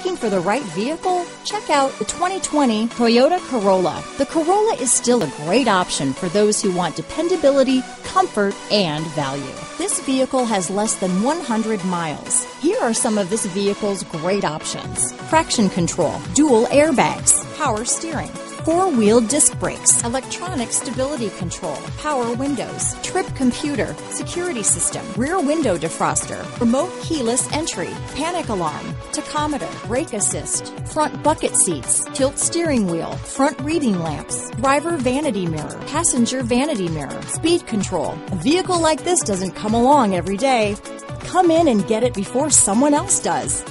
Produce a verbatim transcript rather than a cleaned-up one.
Looking for the right vehicle? Check out the twenty twenty Toyota Corolla. The Corolla is still a great option for those who want dependability, comfort, and value. This vehicle has less than one hundred miles. Here are some of this vehicle's great options: traction control, dual airbags, power steering, four-wheel disc brakes, electronic stability control, power windows, trip computer, security system, rear window defroster, remote keyless entry, panic alarm, tachometer, brake assist, front bucket seats, tilt steering wheel, front reading lamps, driver vanity mirror, passenger vanity mirror, speed control. A vehicle like this doesn't come along every day. Come in and get it before someone else does.